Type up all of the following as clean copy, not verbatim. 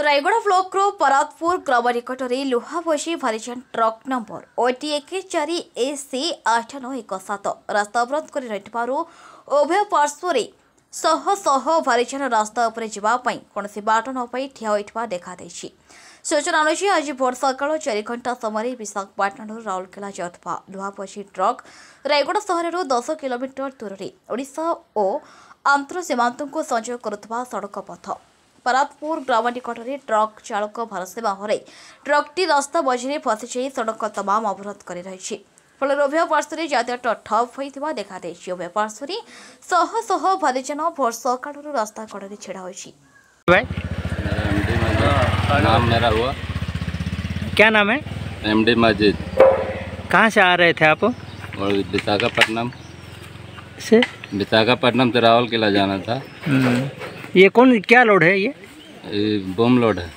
Raigarh block परातपुर ग्राम निकट लुहा बसी भारीजन ट्रक नंबर OT 41 AC 8917 रास्ता अवरोध कर उभय पार्श्वर शह शह भारीजन रास्ता उपर जावाई कौन बाट न पाई ठिया होता देखा सूचना अनुसार आज भोर सका 4 घंटा समय विशाखापाटन राउरकेला जाता लुहा बसी ट्रक रायगढ़ सहर 10 किलोमीटर दूर में ओडिशा और आंध्र सीमांत को संजय करुवा सड़क पथ परातपुर ग्राम निकट ट्रक चालक भारसाम्य हराई ट्रकटी रास्ता मझे फसी सड़क तमाम अवरोध कर रही फल उभय पार्श्वर यातायात ठप होता देखा उभय पार्श्वर शह शह भारीजन भोर सका रास्ता कड़े छेड़ा होती। नाम मेरा हुआ, क्या नाम है? MD मस्जिद। कहाँ से आ रहे थे आप? विशाखापट्टनम से राउरकेला जाना था। ये कौन क्या लोड है? ये बम लोड है।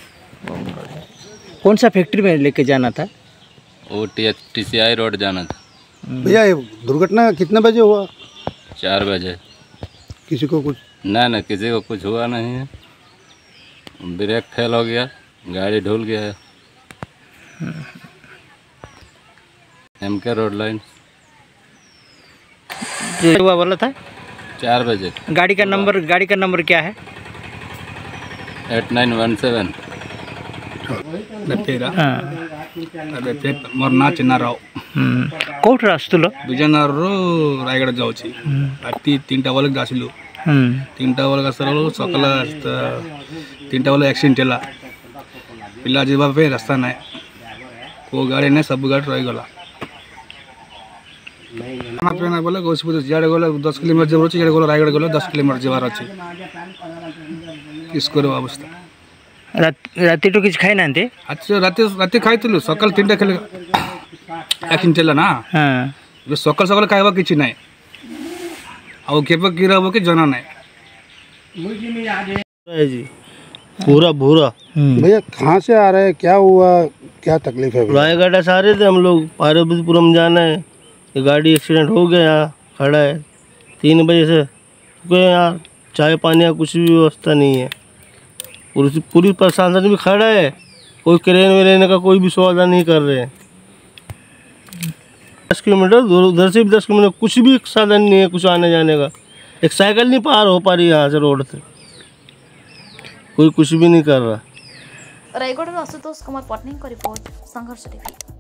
कौन सा फैक्ट्री में लेके जाना था? OTS TCI रोड जाना था। भैया ये दुर्घटना कितने बजे हुआ? 4 बजे। किसी को कुछ ना किसी को कुछ हुआ नहीं है। ब्रेक फेल हो गया, गाड़ी ढुल गया है। एमके रोड लाइन हुआ बोला था 4 बजे। गाड़ी का नंबर क्या है? 8917। मोर ना चेनाराओ। कौट रास्तुलो? विजयनगर रो रायगड़ा जाउची। राती 3टा वाले जासिलु। 3टा वाले गसरलो सकला 3टा वाले एक्सीडेंट हला। पिला जीवा पे रास्ता ना को गाड़ी ने सब गाड़ी रह गला। पेना बोला गोसपुर जाड़े गोला 10 किलोमीटर जब रोची जाड़े गोला रायगढ़ गोला 10 किलोमीटर जवार अछि किस करो अवस्था। राती तो किछ खाइ नांते? अच्छा राती खाइतलु सकल 3टा खेल एकिन चला ना। हां जे सकल सकल खाइबा किछ नै आ केबो की रहबो के जना नै मुजी में आजे जी पूरा भूरा। भैया कहां से आ रहे हैं, क्या हुआ, क्या तकलीफ है? रायगढ़ से आ रहे थे हम लोग, पार्वतीपुरम जाना है। गाड़ी एक्सीडेंट हो गया, यहाँ खड़ा है 3 बजे से। क्योंकि यहाँ चाय पानी या कुछ भी व्यवस्था नहीं है। पूरी प्रशासन भी खड़ा है, कोई क्रेन व्रेन का कोई भी सौदा नहीं कर रहे हैं। 10 किलोमीटर उधर से भी 10 किलोमीटर कुछ भी साधन नहीं है, कुछ आने जाने का। एक साइकिल नहीं पार हो पा रही यहाँ से रोड से, कोई कुछ भी नहीं कर रहा। रायगढ़ आशुतोष कुमार पटनी का रिपोर्ट, संघर्ष टीवी।